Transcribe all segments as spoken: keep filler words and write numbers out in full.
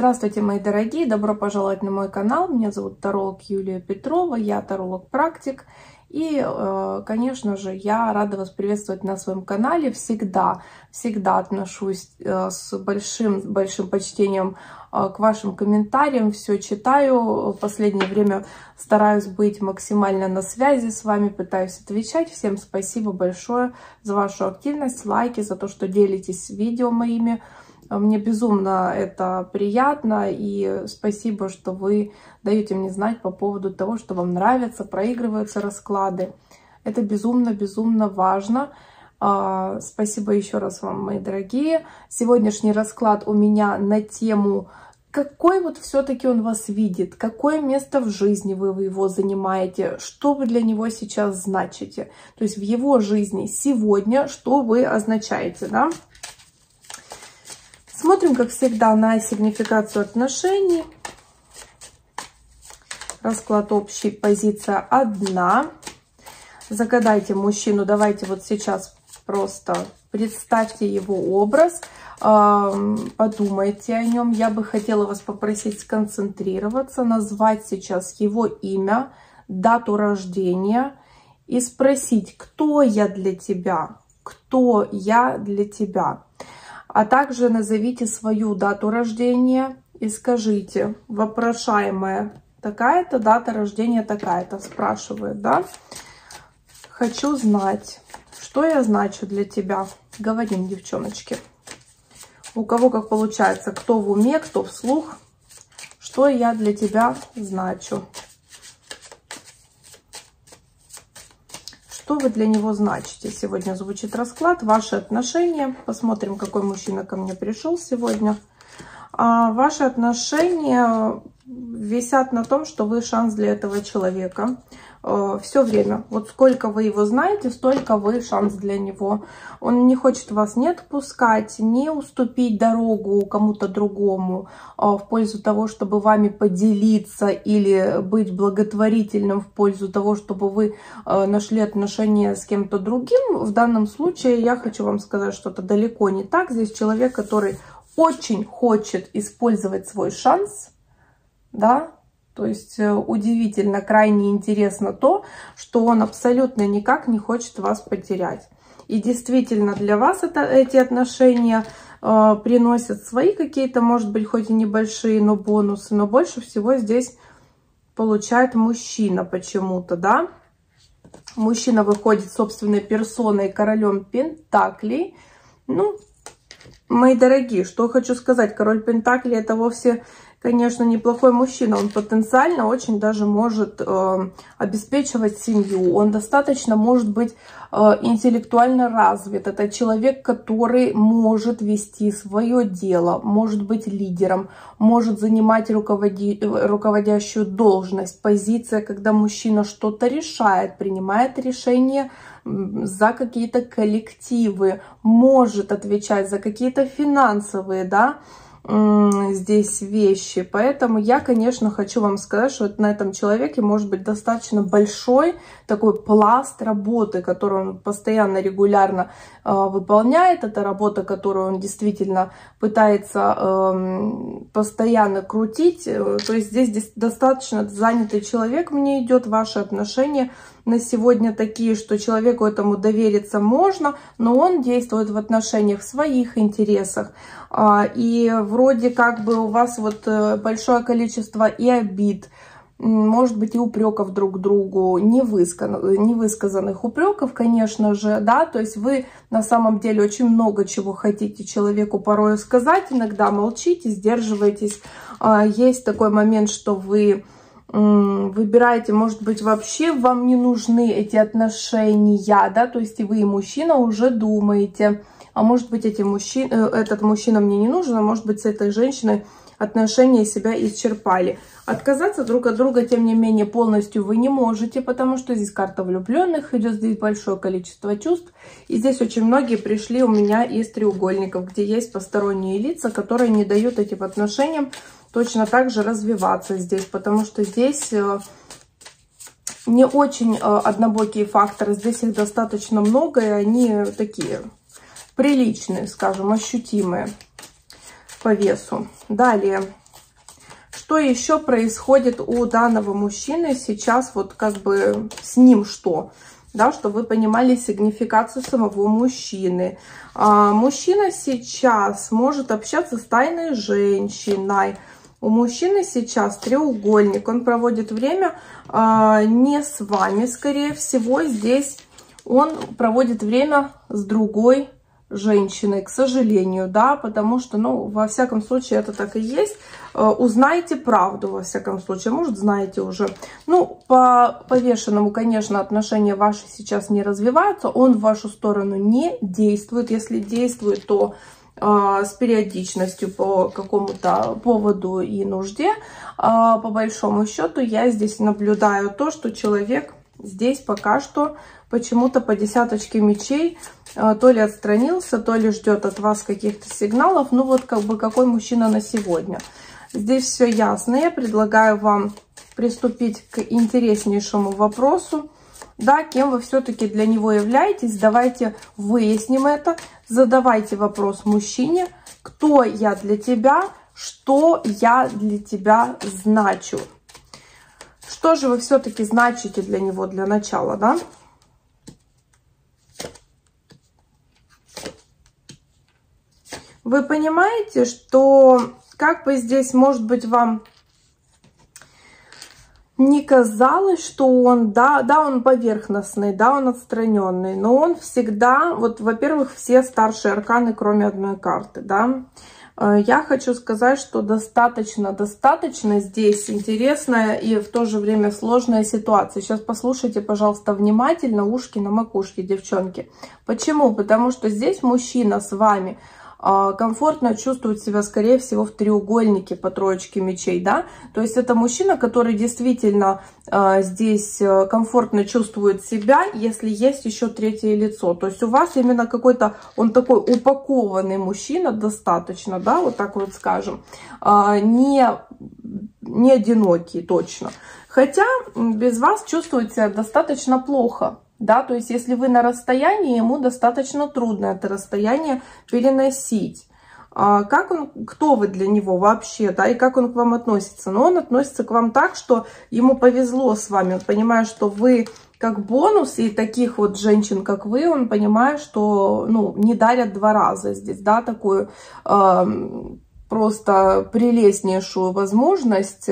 Здравствуйте, мои дорогие! Добро пожаловать на мой канал. Меня зовут Таролог Юлия Петрова, я таролог-практик. И, конечно же, я рада вас приветствовать на своем канале. Всегда, всегда отношусь с большим, большим почтением к вашим комментариям. Все читаю. В последнее время стараюсь быть максимально на связи с вами, пытаюсь отвечать. Всем спасибо большое за вашу активность, лайки, за то, что делитесь видео моими. Мне безумно это приятно, и спасибо, что вы даете мне знать по поводу того, что вам нравятся, проигрываются расклады. Это безумно-безумно важно. Спасибо еще раз вам, мои дорогие. Сегодняшний расклад у меня на тему, какой вот все-таки он вас видит, какое место в жизни вы его занимаете, что вы для него сейчас значите. То есть в его жизни сегодня, что вы означаете, да? Смотрим, как всегда, на сигнификацию отношений. Расклад общий, позиция одна. Загадайте мужчину, давайте вот сейчас просто представьте его образ, подумайте о нем. Я бы хотела вас попросить сконцентрироваться, назвать сейчас его имя, дату рождения и спросить, кто я для тебя, кто я для тебя. А также назовите свою дату рождения и скажите, вопрошаемая, такая-то дата рождения, такая-то, спрашивает, да? Хочу знать, что я значу для тебя. Говорим, девчоночки. У кого как получается, кто в уме, кто вслух, что я для тебя значу. Что вы для него значите? Сегодня звучит расклад. Ваши отношения. Посмотрим, какой мужчина ко мне пришел сегодня. А ваши отношения висят на том, что вы шанс для этого человека. Все время. Вот сколько вы его знаете, столько вы шанс для него. Он не хочет вас не отпускать, не уступить дорогу кому-то другому в пользу того, чтобы вами поделиться или быть благотворительным в пользу того, чтобы вы нашли отношения с кем-то другим. В данном случае я хочу вам сказать, что это далеко не так. Здесь человек, который очень хочет использовать свой шанс, да, то есть удивительно, крайне интересно то, что он абсолютно никак не хочет вас потерять. И действительно для вас это, эти отношения э, приносят свои какие-то, может быть, хоть и небольшие, но бонусы. Но больше всего здесь получает мужчина почему-то, да. Мужчина выходит собственной персоной, королем пентаклей. Ну, мои дорогие, что хочу сказать, король пентаклей — это вовсе, конечно, неплохой мужчина, он потенциально очень даже может э, обеспечивать семью, он достаточно может быть э, интеллектуально развит, это человек, который может вести свое дело, может быть лидером, может занимать руководи... руководящую должность, позиция, когда мужчина что-то решает, принимает решение за какие-то коллективы, может отвечать за какие-то финансовые, да, здесь вещи. Поэтому я, конечно, хочу вам сказать, что на этом человеке может быть достаточно большой такой пласт работы, которую он постоянно, регулярно э, выполняет. Это работа, которую он действительно пытается э, постоянно крутить. То есть здесь, здесь достаточно занятый человек. Мне идет ваши отношения на сегодня такие, что человеку этому довериться можно, но он действует в отношениях, в своих интересах. И вроде как бы у вас вот большое количество и обид, может быть, и упреков друг другу, невысказанных упреков, конечно же, да, то есть вы на самом деле очень много чего хотите человеку порою сказать, иногда молчите, сдерживаетесь. Есть такой момент, что вы выбираете, может быть, вообще вам не нужны эти отношения, да, то есть и вы, и мужчина уже думаете, а может быть, эти мужчин, этот мужчина мне не нужен, а может быть, с этой женщиной отношения себя исчерпали. Отказаться друг от друга, тем не менее, полностью вы не можете, потому что здесь карта влюбленных, идет здесь большое количество чувств, и здесь очень многие пришли у меня из треугольников, где есть посторонние лица, которые не дают этим отношениям точно так же развиваться здесь, потому что здесь не очень однобокие факторы, здесь их достаточно много, и они такие приличные, скажем, ощутимые по весу. Далее, Что еще происходит у данного мужчины сейчас, вот как бы с ним что? Да, чтобы вы понимали сигнификацию самого мужчины. А, мужчина сейчас может общаться с тайной женщиной. У мужчины сейчас треугольник. Он проводит время а, не с вами, скорее всего. Здесь он проводит время с другой женщиной, к сожалению, да, потому что, ну, во всяком случае, это так и есть. Узнайте правду, во всяком случае, может, знаете уже. Ну, по повешенному, конечно, отношения ваши сейчас не развиваются, он в вашу сторону не действует. Если действует, то э, с периодичностью по какому-то поводу и нужде. Э, по большому счету, я здесь наблюдаю то, что человек здесь пока что почему-то по десяточке мечей то ли отстранился, то ли ждет от вас каких-то сигналов. Ну вот как бы какой мужчина на сегодня. Здесь все ясно. Я предлагаю вам приступить к интереснейшему вопросу. Да, кем вы все-таки для него являетесь? Давайте выясним это. Задавайте вопрос мужчине. Кто я для тебя? Что я для тебя значу? Что же вы все-таки значите для него для начала, да? Вы понимаете, что как бы здесь, может быть, вам не казалось, что он, да, да, он поверхностный, да, он отстраненный, но он всегда, вот, во-первых, все старшие арканы, кроме одной карты, да. Я хочу сказать, что достаточно, достаточно здесь интересная и в то же время сложная ситуация. Сейчас послушайте, пожалуйста, внимательно, ушки на макушке, девчонки. Почему? Потому что здесь мужчина с вами комфортно чувствует себя, скорее всего, в треугольнике по троечке мечей, да. То есть это мужчина, который действительно э, здесь комфортно чувствует себя, если есть еще третье лицо. То есть у вас именно какой-то, он такой упакованный мужчина достаточно, да, вот так вот скажем, э, не, не одинокий точно. Хотя без вас чувствует себя достаточно плохо. Да, то есть если вы на расстоянии, ему достаточно трудно это расстояние переносить. А как он, кто вы для него вообще, да, и как он к вам относится? Но он относится к вам так, что ему повезло с вами. Он понимает, что вы как бонус, и таких вот женщин, как вы, он понимает, что, ну, не дарят два раза здесь, да, такую э, просто прелестнейшую возможность.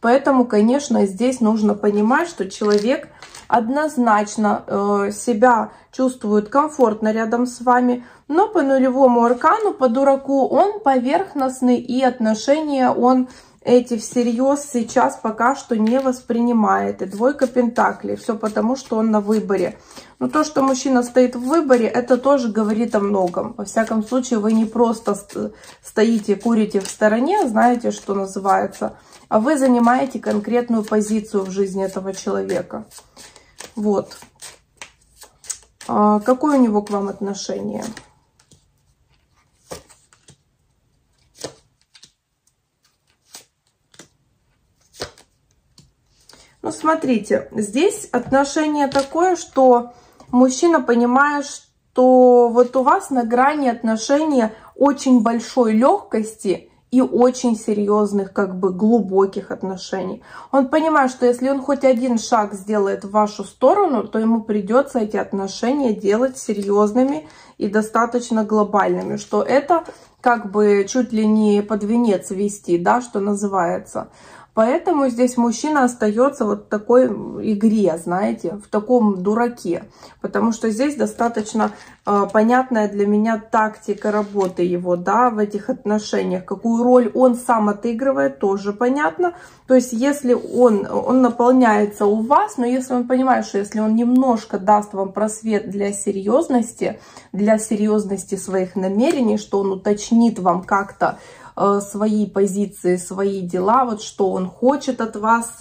Поэтому, конечно, здесь нужно понимать, что человек однозначно э, себя чувствует комфортно рядом с вами, но по нулевому аркану, по дураку, он поверхностный, и отношения он эти всерьез сейчас пока что не воспринимает. И двойка пентаклей, все потому, что он на выборе. Но то, что мужчина стоит в выборе, это тоже говорит о многом. Во всяком случае, вы не просто стоите, курите в стороне, знаете, что называется, а вы занимаете конкретную позицию в жизни этого человека. Вот. А какое у него к вам отношение? Ну, смотрите, здесь отношение такое, что мужчина понимает, что вот у вас на грани отношения очень большой легкости и очень серьезных, как бы глубоких отношений. Он понимает, что если он хоть один шаг сделает в вашу сторону, то ему придется эти отношения делать серьезными и достаточно глобальными, что это как бы чуть ли не под венец вести, да, что называется. Поэтому здесь мужчина остается вот в такой игре, знаете, в таком дураке. Потому что здесь достаточно э, понятная для меня тактика работы его, да, в этих отношениях. Какую роль он сам отыгрывает, тоже понятно. То есть если он, он наполняется у вас, но если он понимает, что если он немножко даст вам просвет для серьезности, для серьезности своих намерений, что он уточнит вам как-то свои позиции, свои дела, вот что он хочет от вас,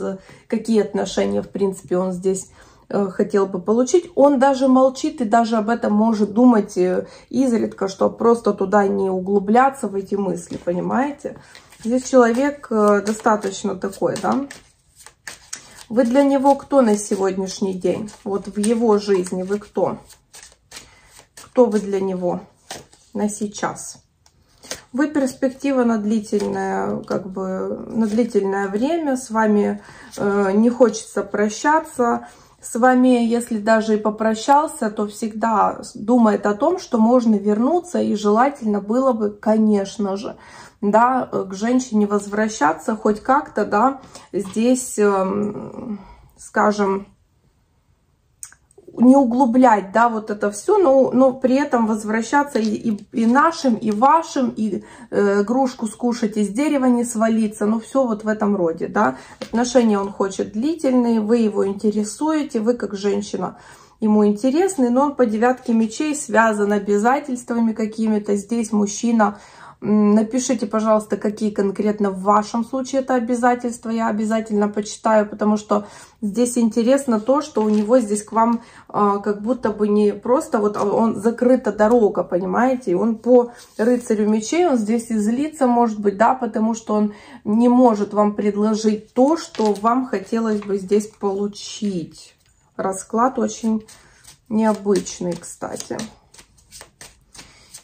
какие отношения, в принципе, он здесь хотел бы получить. Он даже молчит и даже об этом может думать изредка, чтобы просто туда не углубляться в эти мысли, понимаете? Здесь человек достаточно такой, да? Вы для него кто на сегодняшний день? Вот в его жизни вы кто? Кто вы для него на сейчас? вы перспектива на длительное, как бы, на длительное время, с вами э, не хочется прощаться. С вами, если даже и попрощался, то всегда думает о том, что можно вернуться, и желательно было бы, конечно же, да, к женщине возвращаться хоть как-то, да, здесь, скажем, не углублять, да, вот это все, но, но при этом возвращаться и, и, и нашим, и вашим, и э, игрушку скушать, из дерева не свалиться, ну, все вот в этом роде, да. Отношения он хочет длительные, вы его интересуете, вы как женщина ему интересны, но он по девятке мечей связан обязательствами какими-то. Здесь мужчина, напишите, пожалуйста, какие конкретно в вашем случае это обязательства, я обязательно почитаю, потому что здесь интересно то, что у него здесь к вам а, как будто бы не просто, вот он закрыта дорога, понимаете, он по рыцарю мечей, он здесь и злится, может быть, да, потому что он не может вам предложить то, что вам хотелось бы здесь получить. Расклад очень необычный, кстати.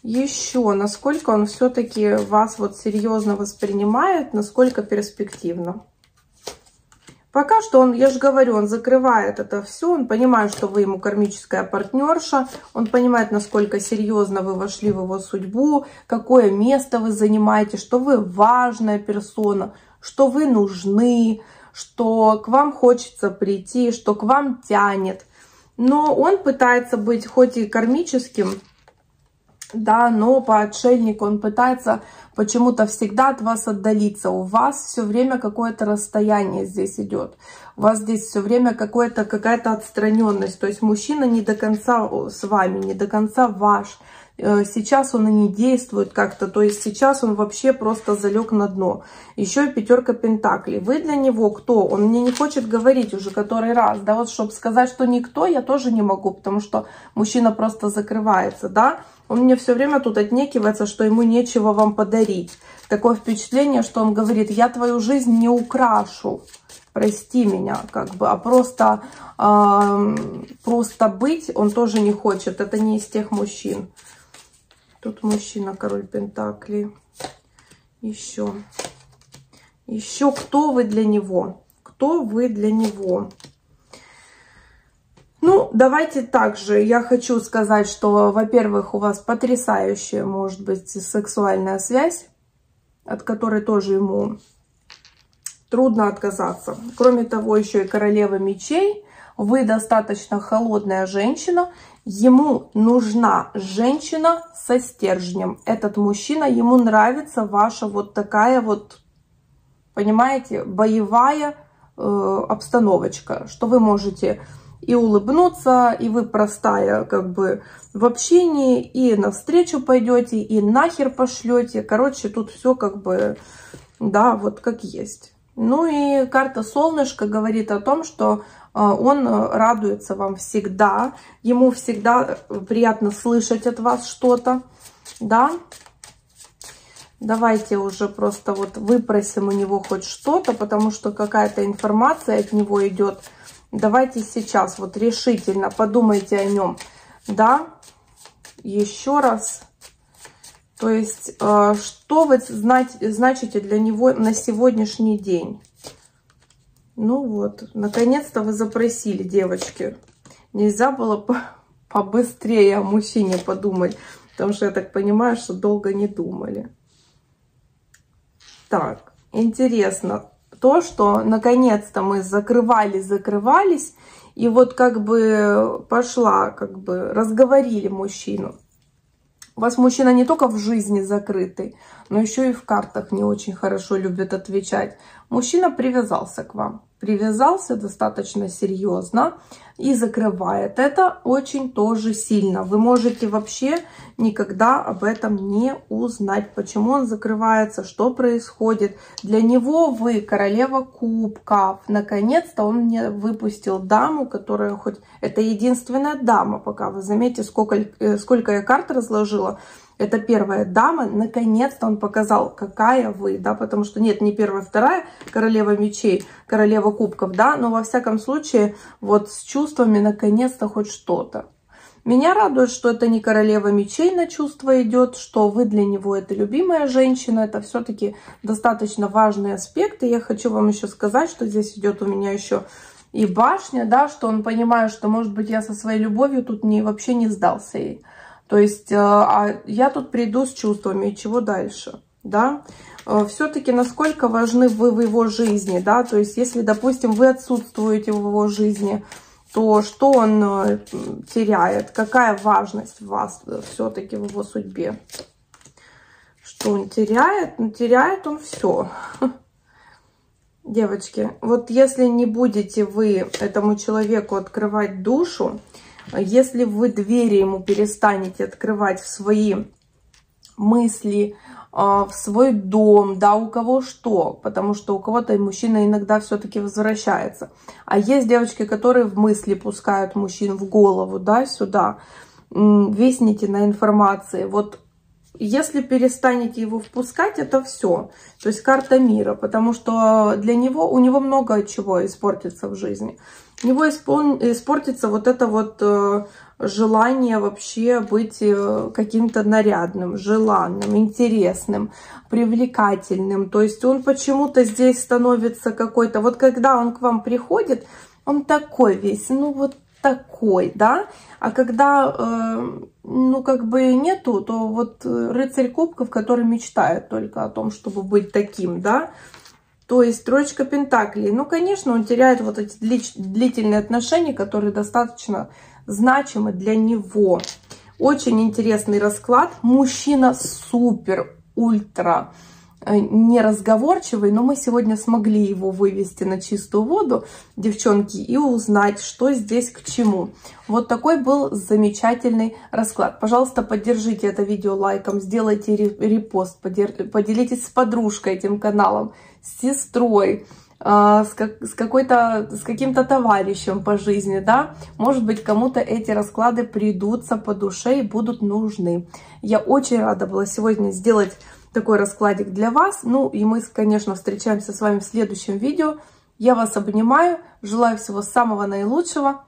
Еще, насколько он все-таки вас вот серьезно воспринимает, насколько перспективно. Пока что он, я же говорю, он закрывает это все, он понимает, что вы ему кармическая партнерша, он понимает, насколько серьезно вы вошли в его судьбу, какое место вы занимаете, что вы важная персона, что вы нужны, что к вам хочется прийти, что к вам тянет. Но он пытается быть хоть и кармическим, да, но по отшельнику он пытается почему-то всегда от вас отдалиться. У вас все время какое-то расстояние здесь идет. У вас здесь все время какое-то, какая-то отстраненность. То есть мужчина не до конца с вами, не до конца ваш. Сейчас он и не действует как-то. То есть сейчас он вообще просто залег на дно. Еще и пятерка пентаклей. Вы для него кто? Он мне не хочет говорить уже который раз. Да вот, чтобы сказать, что никто, я тоже не могу, потому что мужчина просто закрывается, да. Он мне все время тут отнекивается, что ему нечего вам подарить. Такое впечатление, что он говорит: я твою жизнь не украшу, прости меня, как бы, а просто, э, просто быть он тоже не хочет. Это не из тех мужчин. Тут мужчина, король пентаклей. Еще. Еще кто вы для него? Кто вы для него? Ну, давайте также я хочу сказать, что, во-первых, у вас потрясающая, может быть, сексуальная связь, от которой тоже ему трудно отказаться. Кроме того, еще и королева мечей. Вы достаточно холодная женщина. Ему нужна женщина со стержнем. Этот мужчина, ему нравится ваша вот такая вот, понимаете, боевая э, обстановочка, что вы можете и улыбнуться, и вы простая, как бы, в общении, и навстречу пойдете, и нахер пошлете. Короче, тут все как бы, да, вот как есть. Ну и карта солнышко говорит о том, что он радуется вам всегда, ему всегда приятно слышать от вас что-то, да. Давайте уже просто вот выпросим у него хоть что-то, потому что какая-то информация от него идет. Давайте сейчас вот решительно подумайте о нем, да, еще раз. То есть, что вы значите для него на сегодняшний день? Ну вот, наконец-то вы запросили, девочки. Нельзя было побыстрее о мужчине подумать, потому что я так понимаю, что долго не думали. Так, интересно. То, что наконец-то мы закрывались, закрывались, и вот как бы пошла, как бы разговорили мужчину. У вас мужчина не только в жизни закрытый, но еще и в картах не очень хорошо любит отвечать. Мужчина привязался к вам, привязался достаточно серьезно и закрывает это очень тоже сильно. Вы можете вообще никогда об этом не узнать, почему он закрывается, что происходит. Для него вы королева кубков. Наконец-то он мне выпустил даму, которая хоть... Это единственная дама пока. Вы заметите, сколько, сколько я карт разложила. Это первая дама. Наконец-то он показал, какая вы, да, потому что нет, не первая, вторая королева мечей, королева кубков, да, но во всяком случае вот с чувствами наконец-то хоть что-то. Меня радует, что это не королева мечей на чувство идет, что вы для него это любимая женщина. Это все-таки достаточно важный аспект. И я хочу вам еще сказать, что здесь идет у меня еще и башня, да, что он понимает, что, может быть, я со своей любовью тут не, вообще не сдался ей. То есть э, а я тут приду с чувствами, и чего дальше, да. Э, Все-таки насколько важны вы в его жизни, да. То есть если, допустим, вы отсутствуете в его жизни, то что он теряет, какая важность у вас все-таки в его судьбе. Что он теряет? Ну, теряет он все. Девочки, вот если не будете вы этому человеку открывать душу, если вы двери ему перестанете открывать в свои мысли, в свой дом, да, у кого что, потому что у кого-то мужчина иногда все-таки возвращается. А есть девочки, которые в мысли пускают мужчин в голову, да, сюда, висните на информации, вот. Если перестанете его впускать, это все. То есть карта мира, потому что для него, у него много чего испортится в жизни. У него испол... испортится вот это вот э, желание вообще быть э, каким-то нарядным, желанным, интересным, привлекательным. То есть он почему-то здесь становится какой-то... Вот когда он к вам приходит, он такой весь, ну вот такой, да? А когда... Э, ну, как бы нету, то вот рыцарь кубков, который мечтает только о том, чтобы быть таким, да, то есть тройка пентаклей. Ну, конечно, он теряет вот эти длительные отношения, которые достаточно значимы для него. Очень интересный расклад. Мужчина супер, ультра неразговорчивый, но мы сегодня смогли его вывести на чистую воду, девчонки, и узнать, что здесь к чему. Вот такой был замечательный расклад. Пожалуйста, поддержите это видео лайком, сделайте репост, поделитесь с подружкой этим каналом, с сестрой, с, как, с, какой-то, с каким-то товарищем по жизни, да, может быть, кому-то эти расклады придутся по душе и будут нужны. Я очень рада была сегодня сделать такой раскладик для вас. Ну и мы, конечно, встречаемся с вами в следующем видео. Я вас обнимаю, желаю всего самого наилучшего.